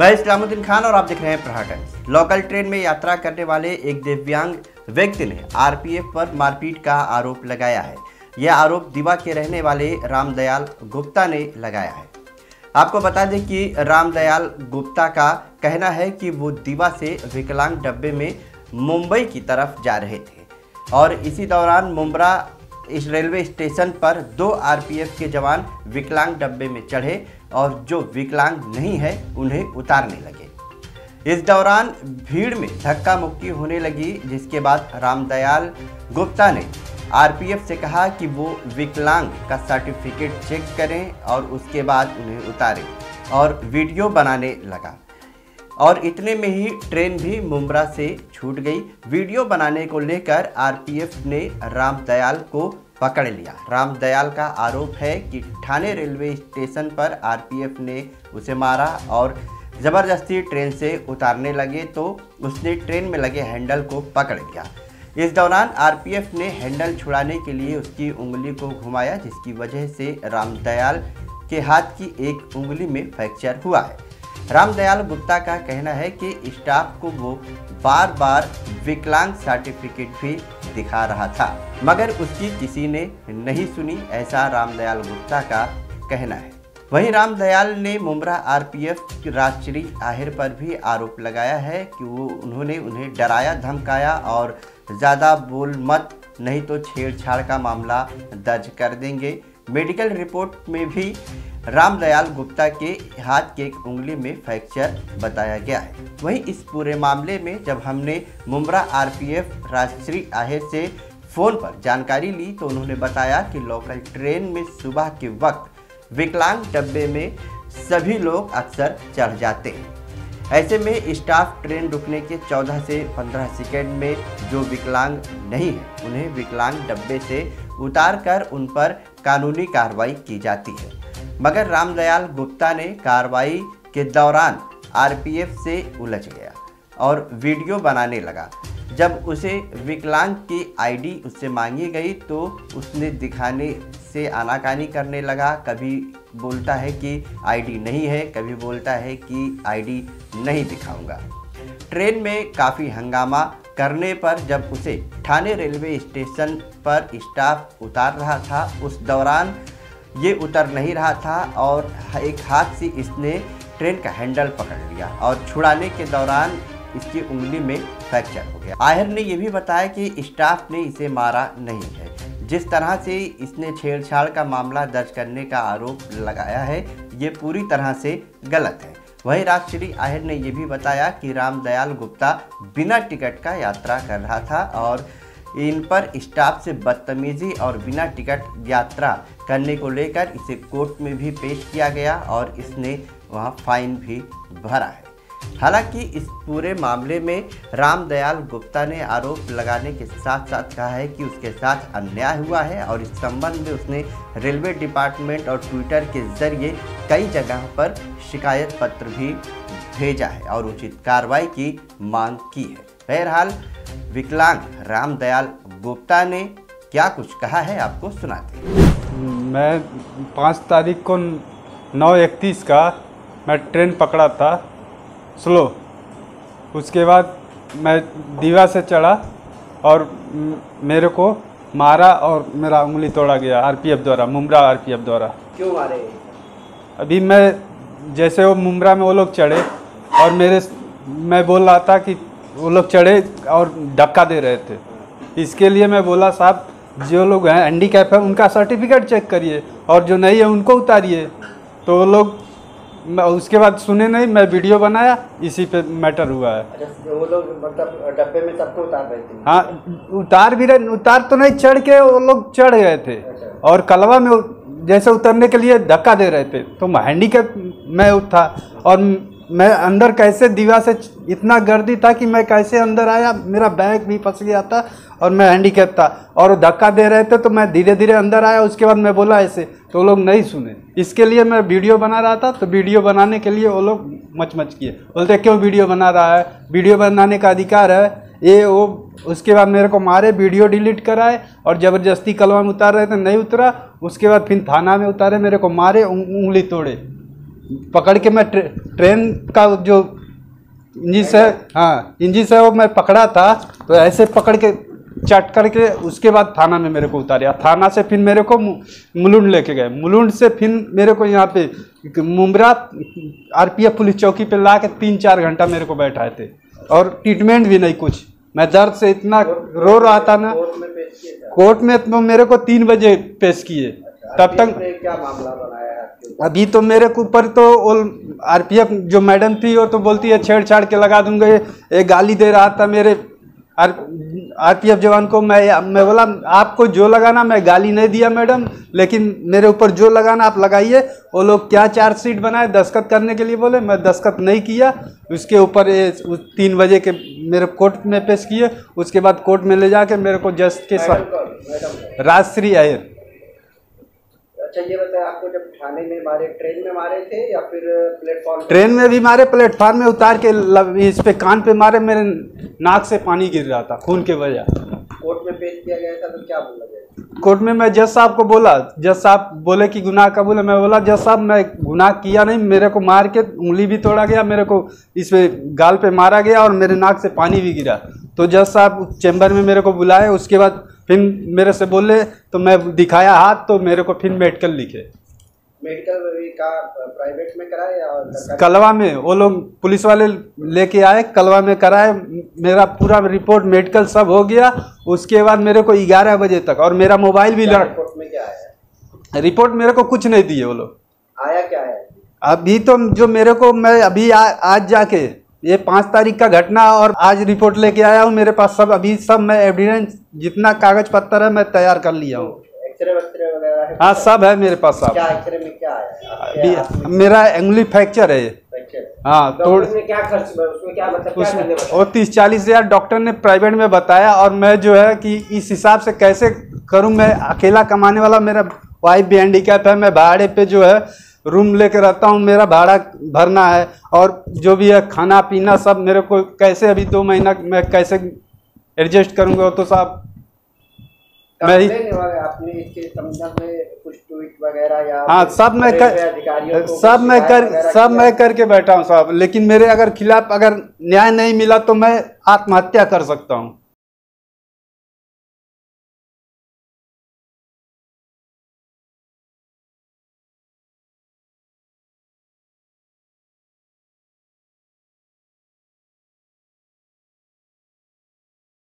मैं इस्लामुद्दीन खान और आप देख रहे हैं प्रहार टाइम्स। लोकल ट्रेन में यात्रा करने वाले एक दिव्यांग व्यक्ति ने आरपीएफ पर मारपीट का आरोप लगाया है। यह आरोप दिवा के रहने वाले रामदयाल गुप्ता ने लगाया है। आपको बता दें कि रामदयाल गुप्ता का कहना है कि वो दिवा से विकलांग डब्बे में मुंबई की तरफ जा रहे थे और इसी दौरान मुंब्रा इस रेलवे स्टेशन पर दो आरपीएफ के जवान विकलांग डब्बे में चढ़े और जो विकलांग नहीं है उन्हें उतारने लगे। इस दौरान भीड़ में धक्का मुक्की होने लगी, जिसके बाद रामदयाल गुप्ता ने आरपीएफ से कहा कि वो विकलांग का सर्टिफिकेट चेक करें और उसके बाद उन्हें उतारें और वीडियो बनाने लगा। और इतने में ही ट्रेन भी मुंब्रा से छूट गई। वीडियो बनाने को लेकर आरपीएफ ने रामदयाल को पकड़ लिया। रामदयाल का आरोप है कि ठाणे रेलवे स्टेशन पर आरपीएफ ने उसे मारा और ज़बरदस्ती ट्रेन से उतारने लगे तो उसने ट्रेन में लगे हैंडल को पकड़ लिया। इस दौरान आरपीएफ ने हैंडल छुड़ाने के लिए उसकी उंगली को घुमाया, जिसकी वजह से रामदयाल के हाथ की एक उंगली में फ्रैक्चर हुआ है। रामदयाल गुप्ता का कहना है कि स्टाफ को वो बार बार विकलांग सर्टिफिकेट भी दिखा रहा था, मगर उसकी किसी ने नहीं सुनी, ऐसा रामदयाल गुप्ता का कहना है। वहीं रामदयाल ने मुंब्रा आरपीएफ राजश्री आहेर पर भी आरोप लगाया है कि उन्होंने उन्हें डराया धमकाया और ज़्यादा बोल मत नहीं तो छेड़छाड़ का मामला दर्ज कर देंगे। मेडिकल रिपोर्ट में भी रामदयाल गुप्ता के हाथ की एक उंगली में फ्रैक्चर बताया गया है। वहीं इस पूरे मामले में जब हमने मुंब्रा आरपीएफ राजश्री आहेर से फ़ोन पर जानकारी ली तो उन्होंने बताया कि लोकल ट्रेन में सुबह के वक्त विकलांग डब्बे में सभी लोग अक्सर चढ़ जाते हैं। ऐसे में स्टाफ ट्रेन रुकने के 14 से 15 सेकंड में जो विकलांग नहीं है उन्हें विकलांग डब्बे से उतारकर उन पर कानूनी कार्रवाई की जाती है, मगर रामदयाल गुप्ता ने कार्रवाई के दौरान आरपीएफ से उलझ गया और वीडियो बनाने लगा। जब उसे विकलांग की आईडी उससे मांगी गई तो उसने दिखाने से आनाकानी करने लगा। कभी बोलता है कि आईडी नहीं है, कभी बोलता है कि आईडी नहीं दिखाऊंगा। ट्रेन में काफ़ी हंगामा करने पर जब उसे ठाणे रेलवे स्टेशन पर स्टाफ उतार रहा था उस दौरान ये उतर नहीं रहा था और एक हाथ से इसने ट्रेन का हैंडल पकड़ लिया और छुड़ाने के दौरान इसकी उंगली में फ्रैक्चर हो गया। आहेर ने यह भी बताया कि स्टाफ ने इसे मारा नहीं है। जिस तरह से इसने छेड़छाड़ का मामला दर्ज करने का आरोप लगाया है ये पूरी तरह से गलत है। वहीं राजश्री आहेर ने यह भी बताया कि रामदयाल गुप्ता बिना टिकट का यात्रा कर रहा था और इन पर स्टाफ से बदतमीजी और बिना टिकट यात्रा करने को लेकर इसे कोर्ट में भी पेश किया गया और इसने वहां फाइन भी भरा है। हालांकि इस पूरे मामले में रामदयाल गुप्ता ने आरोप लगाने के साथ साथ कहा है कि उसके साथ अन्याय हुआ है और इस संबंध में उसने रेलवे डिपार्टमेंट और ट्विटर के जरिए कई जगह पर शिकायत पत्र भी भेजा है और उचित कार्रवाई की मांग की है। बहरहाल विकलांग रामदयाल गुप्ता ने क्या कुछ कहा है आपको सुनाते हैं। मैं 5 तारीख को 9:31 का मैं ट्रेन पकड़ा था स्लो, उसके बाद मैं दीवा से चढ़ा और मेरे को मारा और मेरा उंगली तोड़ा गया आरपीएफ द्वारा, मुंब्रा आरपीएफ द्वारा। क्यों मारे? अभी मैं जैसे वो मुंब्रा में वो लोग चढ़े और मैं बोल रहा था कि वो लोग चढ़े और धक्का दे रहे थे, इसके लिए मैं बोला साहब जो लोग हैं हैंडीकैप है उनका सर्टिफिकेट चेक करिए और जो नहीं है उनको उतारिए, तो वो लोग उसके बाद सुने नहीं। मैं वीडियो बनाया, इसी पे मैटर हुआ है। वो लोग मतलब डब्बे में सबको उतार रहे थे? हाँ, उतार तो नहीं, चढ़ के वो लोग चढ़ गए थे और कलवा में जैसे उतरने के लिए धक्का दे रहे थे, तो हैंडीकैप मैं था और मैं अंदर कैसे दीवार से इतना गर्दी था कि मैं कैसे अंदर आया, मेरा बैग भी फंस गया था और मैं हैंडीकैप था और धक्का दे रहे थे, तो मैं धीरे धीरे अंदर आया। उसके बाद मैं बोला ऐसे, तो वो लोग नहीं सुने, इसके लिए मैं वीडियो बना रहा था, तो वीडियो बनाने के लिए वो लोग मच किए, बोलते क्यों वीडियो बना रहा है, वीडियो बनाने का अधिकार है ये वो। उसके बाद मेरे को मारे, वीडियो डिलीट कराए और ज़बरदस्ती कलवा में उतार रहे थे, नहीं उतरा। उसके बाद फिर थाना में उतारे, मेरे को मारे, उंगली तोड़े पकड़ के। मैं ट्रेन का जो इंजिस है, हाँ इंजिस है, वो मैं पकड़ा था तो ऐसे पकड़ के चट करके उसके बाद थाना में मेरे को उतारा। थाना से फिर मेरे को मुलुंड लेके गए, मुलुंड से फिर मेरे को यहाँ पे मुंबरा आरपीएफ पुलिस चौकी पे ला के 3-4 घंटा मेरे को बैठाए थे और ट्रीटमेंट भी नहीं कुछ। मैं दर्द से इतना रो रहा था ना। कोर्ट में तो मेरे को 3 बजे पेश किए। तब तक क्या मामला बनाया अभी तो मेरे को ऊपर तो आरपीएफ जो मैडम थी वो तो बोलती है छेड़छाड़ के लगा दूंगा, ये गाली दे रहा था मेरे आरपीएफ जवान को। मैं बोला आपको जो लगाना, मैं गाली नहीं दिया मैडम, लेकिन मेरे ऊपर जो लगाना आप लगाइए। वो लोग क्या चार्जशीट बनाए दस्तखत करने के लिए बोले, मैं दस्तखत नहीं किया। उसके ऊपर 3 बजे के मेरे कोर्ट में पेश किए। उसके बाद कोर्ट में ले जाके मेरे को जज के साथ राजश्री आहेर। अच्छा ये बताया आपको जब थाने में मारे, ट्रेन में मारे थे या फिर प्लेटफॉर्म? ट्रेन में भी मारे, प्लेटफॉर्म में उतार के इस पे कान पे मारे, मेरे नाक से पानी गिर रहा था खून के वजह। कोर्ट में पेश किया गया था तो क्या बोला गया? कोर्ट में मैं जज साहब को बोला, जज साहब बोले कि गुनाह कबूल है। मैं बोला जज साहब मैं गुनाह किया नहीं, मेरे को मार के उंगली भी तोड़ा गया, मेरे को इस पे गाल पे मारा गया और मेरे नाक से पानी भी गिरा। तो जज साहब चैम्बर में मेरे को बुलाए। उसके बाद फिर मेरे से बोले तो मैं दिखाया हाथ, तो मेरे को फिर मेडिकल लिखे। मेडिकल का प्राइवेट में कराया कलवा में, वो लोग पुलिस वाले लेके आए, कलवा में कराए। मेरा पूरा रिपोर्ट मेडिकल सब हो गया। उसके बाद मेरे को 11 बजे तक और मेरा मोबाइल भी लड़ा। रिपोर्ट में क्या आया? रिपोर्ट मेरे को कुछ नहीं दिए वो लोग। आया क्या है अभी तो जो मेरे को, मैं अभी आज जाके ये 5 तारीख का घटना और आज रिपोर्ट लेके आया हूँ। मेरे पास सब अभी सब मैं एविडेंस जितना कागज पत्तर है मैं तैयार कर लिया हूँ। हाँ सब है मेरे पास। सब एक्सरे में क्या आया? अभी मेरा एंगुली फ्रैक्चर है। हाँ तो क्या खर्च उसमें क्या मतलब? और 30-40 हज़ार डॉक्टर ने प्राइवेट में बताया। और मैं जो है कि इस हिसाब से कैसे करूँ, मैं अकेला कमाने वाला, मेरा वाइफ भी हैंडीकैप है, मैं भाड़े पे जो है रूम लेके रहता हूँ, मेरा भाड़ा भरना है और जो भी है खाना पीना सब मेरे को कैसे अभी 2 महीना मैं कैसे एडजस्ट करूँगा। तो साहब मैं ही आपने इसके संबंध में कुछ ट्वीट वगैरह या हाँ सब मैं करके बैठा हूँ साहब। लेकिन मेरे अगर खिलाफ अगर न्याय नहीं मिला तो मैं आत्महत्या कर सकता हूँ।